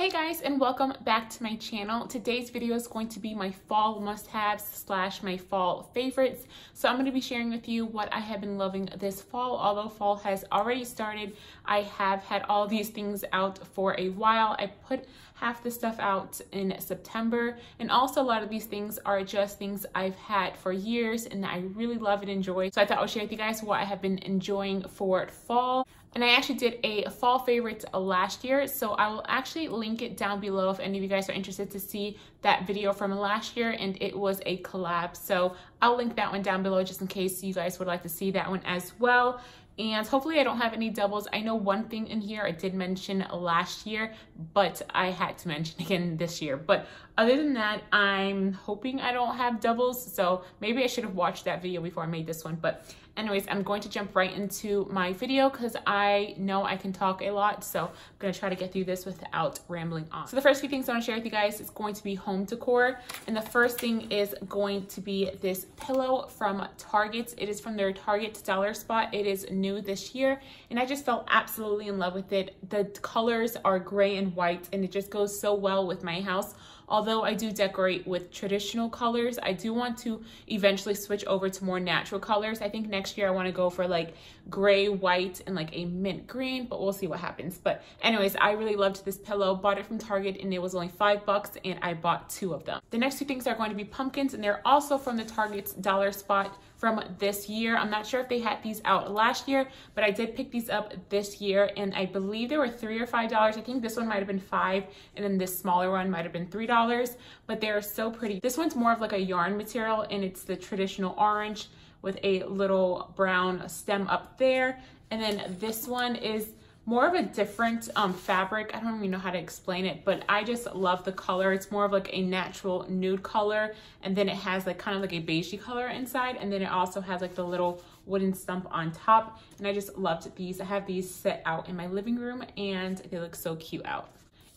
Hey guys, and welcome back to my channel. Today's video is going to be my fall must-haves slash my fall favorites. So I'm going to be sharing with you what I have been loving this fall. Although fall has already started, I have had all these things out for a while. I put half the stuff out in September, and also a lot of these things are just things I've had for years and I really love and enjoy. So I thought I would share with you guys what I have been enjoying for fall. And I actually did a fall favorites last year, so I will actually link it down below if any of you guys are interested to see that video from last year, and it was a collab. So I'll link that one down below just in case you guys would like to see that one as well. And hopefully I don't have any doubles. I know one thing in here I did mention last year, but I had to mention again this year. But other than that, I'm hoping I don't have doubles. So maybe I should have watched that video before I made this one. But anyways, I'm going to jump right into my video because I know I can talk a lot. So I'm going to try to get through this without rambling on. So the first few things I want to share with you guys is going to be home decor. And the first thing is going to be this pillow from Target. It is from their Target Dollar Spot. It is new this year, and I just fell absolutely in love with it. The colors are gray and white, and it just goes so well with my house. Although I do decorate with traditional colors, I do want to eventually switch over to more natural colors. I think next year I want to go for like gray, white, and like a mint green, but we'll see what happens. But anyways, I really loved this pillow, bought it from Target, and it was only $5, and I bought two of them. The next two things are going to be pumpkins, and they're also from the Target's Dollar Spot from this year. I'm not sure if they had these out last year, but I did pick these up this year, and I believe they were $3 or $5. I think this one might have been $5, and then this smaller one might have been $3. But they're so pretty. This one's more of like a yarn material, and it's the traditional orange with a little brown stem up there. And then this one is more of a different fabric. I don't even know how to explain it, but I just love the color. It's more of like a natural nude color, and then it has like kind of like a beigey color inside, and then it also has like the little wooden stump on top. And I just loved these. I have these set out in my living room, and they look so cute out.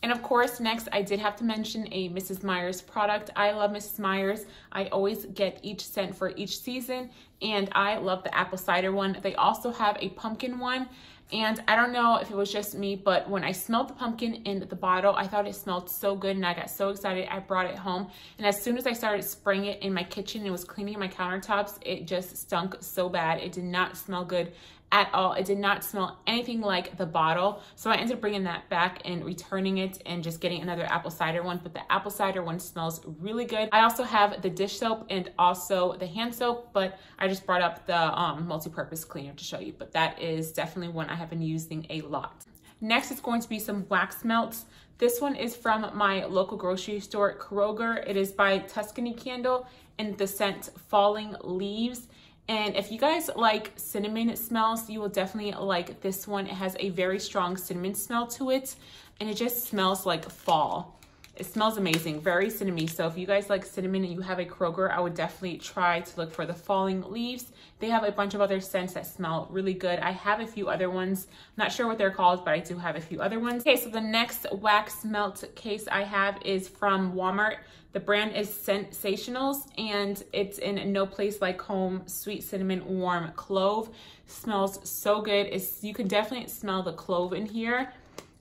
And of course, next, I did have to mention a Mrs. Meyer's product. I love Mrs. Meyer's. I always get each scent for each season, and I love the apple cider one. They also have a pumpkin one, and I don't know if it was just me, but when I smelled the pumpkin in the bottle, I thought it smelled so good, and I got so excited. I brought it home, and as soon as I started spraying it in my kitchen and was cleaning my countertops, it just stunk so bad. It did not smell good at all. It did not smell anything like the bottle. So I ended up bringing that back and returning it and just getting another apple cider one, but the apple cider one smells really good. I also have the dish soap and also the hand soap, but I just brought up the multi-purpose cleaner to show you, but that is definitely one I have been using a lot. Next is going to be some wax melts. This one is from my local grocery store, Kroger. It is by Tuscany Candle in the scent Falling Leaves. And if you guys like cinnamon smells, you will definitely like this one. It has a very strong cinnamon smell to it, and it just smells like fall. It smells amazing, very cinnamony. So if you guys like cinnamon and you have a Kroger, I would definitely try to look for the Falling Leaves. They have a bunch of other scents that smell really good. I have a few other ones. Not sure what they're called, but I do have a few other ones. Okay, so the next wax melt case I have is from Walmart. The brand is Sensationals, and it's in No Place Like Home Sweet Cinnamon Warm Clove. Smells so good. You can definitely smell the clove in here.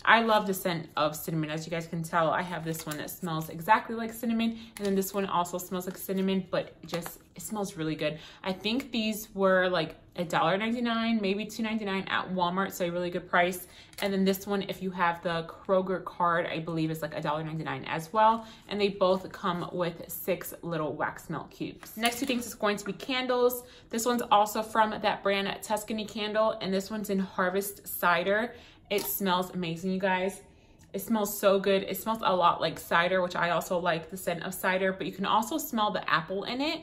I love the scent of cinnamon. As you guys can tell, I have this one that smells exactly like cinnamon, and then this one also smells like cinnamon, but it smells really good. I think these were like $1.99, maybe $2.99 at Walmart, so a really good price. And then this one, if you have the Kroger card, I believe it's like $1.99 as well. And they both come with 6 little wax melt cubes. Next two things is going to be candles. This one's also from that brand, Tuscany Candle, and this one's in Harvest Cider. It smells amazing, you guys. It smells so good. It smells a lot like cider, which I also like the scent of cider, but you can also smell the apple in it.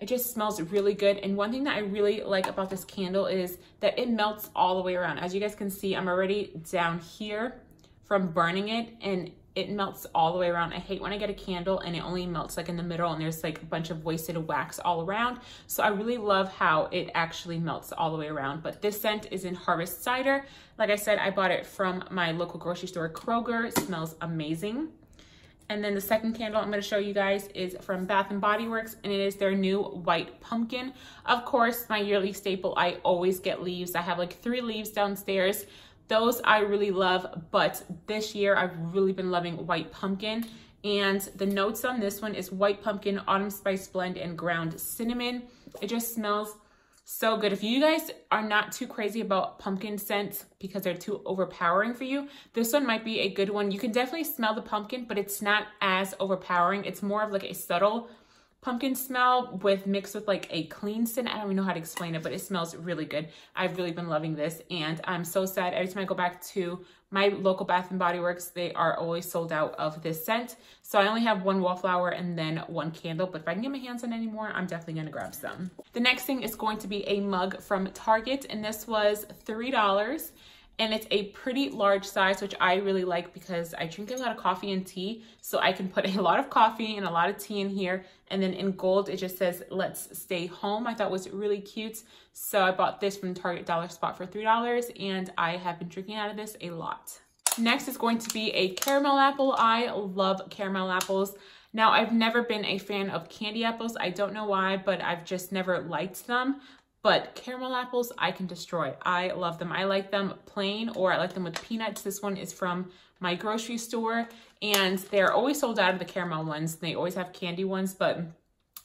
It just smells really good. And one thing that I really like about this candle is that it melts all the way around. As you guys can see, I'm already down here from burning it, and it melts all the way around. I hate when I get a candle and it only melts like in the middle and there's like a bunch of wasted wax all around. So I really love how it actually melts all the way around. But this scent is in Harvest Cider. Like I said, I bought it from my local grocery store, Kroger. It smells amazing. And then the second candle I'm going to show you guys is from Bath and Body Works, and it is their new white pumpkin. Of course, my yearly staple, I always get leaves. I have like 3 leaves downstairs. Those I really love, but this year I've really been loving white pumpkin. And the notes on this one is white pumpkin, autumn spice blend, and ground cinnamon. It just smells so good. If you guys are not too crazy about pumpkin scents because they're too overpowering for you, this one might be a good one. You can definitely smell the pumpkin, but it's not as overpowering. It's more of like a subtle pumpkin smell with mixed with like a clean scent. I don't even know how to explain it, but it smells really good. I've really been loving this, and I'm so sad every time I go back to my local Bath and Body Works, they are always sold out of this scent. So I only have one wallflower and then one candle, but if I can get my hands on any more, I'm definitely gonna grab some. The next thing is going to be a mug from Target, and this was $3. And it's a pretty large size, which I really like because I drink a lot of coffee and tea. So I can put a lot of coffee and a lot of tea in here. And then in gold, it just says, "Let's stay home." I thought it was really cute. So I bought this from Target Dollar Spot for $3. And I have been drinking out of this a lot. Next is going to be a caramel apple. I love caramel apples. Now, I've never been a fan of candy apples. I don't know why, but I've just never liked them. But caramel apples, I can destroy. I love them. I like them plain, or I like them with peanuts. This one is from my grocery store, and they're always sold out of the caramel ones. They always have candy ones, but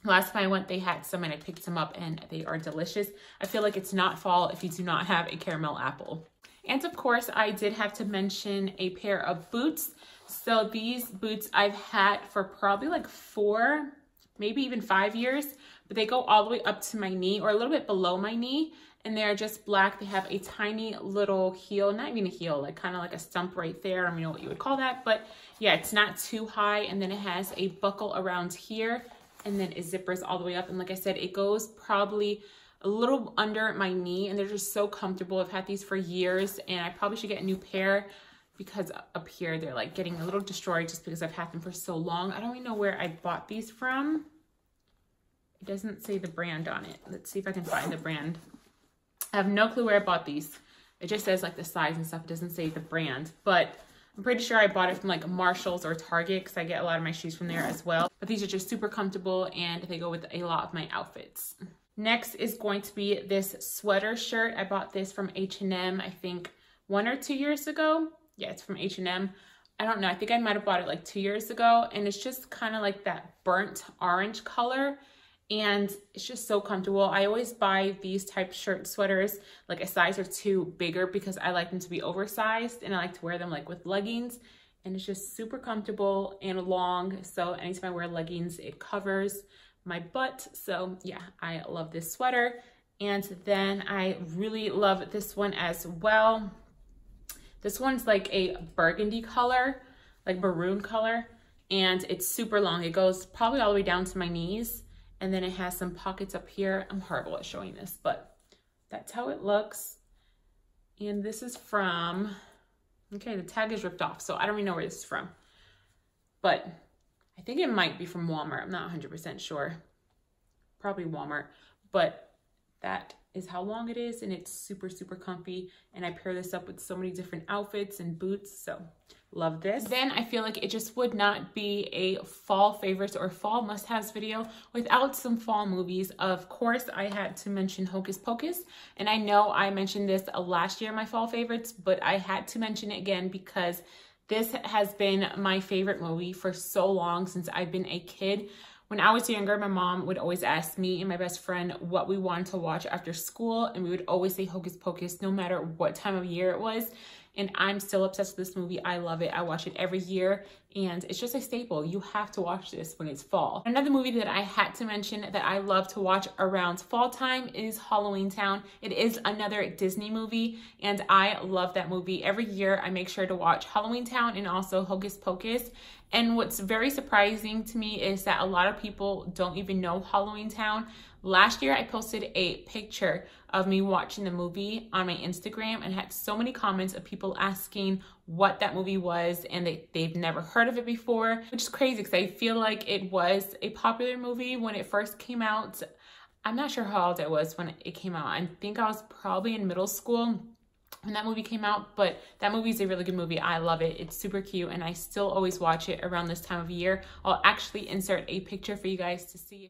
last time I went, they had some, and I picked some up, and they are delicious. I feel like it's not fall if you do not have a caramel apple. And of course, I did have to mention a pair of boots. So these boots I've had for probably like 4, maybe even 5 years, but they go all the way up to my knee or a little bit below my knee, and they're just black. They have a tiny little heel, not even a heel, like kind of like a stump right there. I don't know what you would call that, but yeah, it's not too high. And then it has a buckle around here, and then it zippers all the way up. And like I said, it goes probably a little under my knee, and they're just so comfortable. I've had these for years, and I probably should get a new pair, because up here they're like getting a little destroyed just because I've had them for so long. I don't even know where I bought these from. It doesn't say the brand on it. Let's see if I can find the brand. I have no clue where I bought these. It just says like the size and stuff. It doesn't say the brand, but I'm pretty sure I bought it from like Marshalls or Target, because I get a lot of my shoes from there as well. But these are just super comfortable, and they go with a lot of my outfits. Next is going to be this sweater shirt. I bought this from H&M, I think 1 or 2 years ago. Yeah, it's from H&M. I don't know. I think I might have bought it like 2 years ago. And it's just kind of like that burnt orange color. And it's just so comfortable. I always buy these type shirt sweaters like a size or two bigger, because I like them to be oversized. And I like to wear them like with leggings. And it's just super comfortable and long. So anytime I wear leggings, it covers my butt. So yeah, I love this sweater. And then I really love this one as well. This one's like a burgundy color, like maroon color, and it's super long. It goes probably all the way down to my knees, and then it has some pockets up here. I'm horrible at showing this, but that's how it looks. And this is from, okay, the tag is ripped off, so I don't even know where this is from, but I think it might be from Walmart. I'm not 100% sure. Probably Walmart, but that is how long it is, and it's super, super comfy. And I pair this up with so many different outfits and boots, so love this. Then I feel like it just would not be a fall favorites or fall must-haves video without some fall movies. Of course, I had to mention Hocus Pocus, and I know I mentioned this last year, my fall favorites, but I had to mention it again because this has been my favorite movie for so long, since I've been a kid. When I was younger, my mom would always ask me and my best friend what we wanted to watch after school, and we would always say Hocus Pocus, no matter what time of year it was. And I'm still obsessed with this movie. I love it. I watch it every year, and it's just a staple. You have to watch this when it's fall. Another movie that I had to mention that I love to watch around fall time is Halloween Town. It is another Disney movie, and I love that movie. Every year I make sure to watch Halloween Town and also Hocus Pocus. And what's very surprising to me is that a lot of people don't even know Halloween Town. Last year, I posted a picture of me watching the movie on my Instagram and had so many comments of people asking what that movie was, and they've never heard of it before, which is crazy because I feel like it was a popular movie when it first came out. I'm not sure how old I was when it came out. I think I was probably in middle school when that movie came out, but that movie is a really good movie. I love it. It's super cute, and I still always watch it around this time of year. I'll actually insert a picture for you guys to see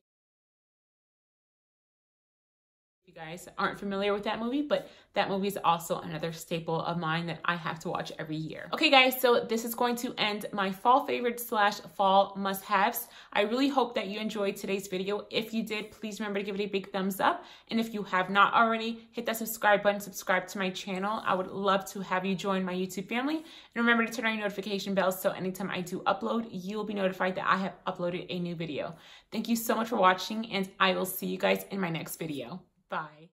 you guys aren't familiar with that movie, but that movie is also another staple of mine that I have to watch every year. Okay guys, so this is going to end my fall favorites / fall must-haves. I really hope that you enjoyed today's video. If you did, please remember to give it a big thumbs up. And if you have not already, hit that subscribe button, subscribe to my channel. I would love to have you join my YouTube family. And remember to turn on your notification bells so anytime I do upload, you'll be notified that I have uploaded a new video. Thank you so much for watching, and I will see you guys in my next video. Bye.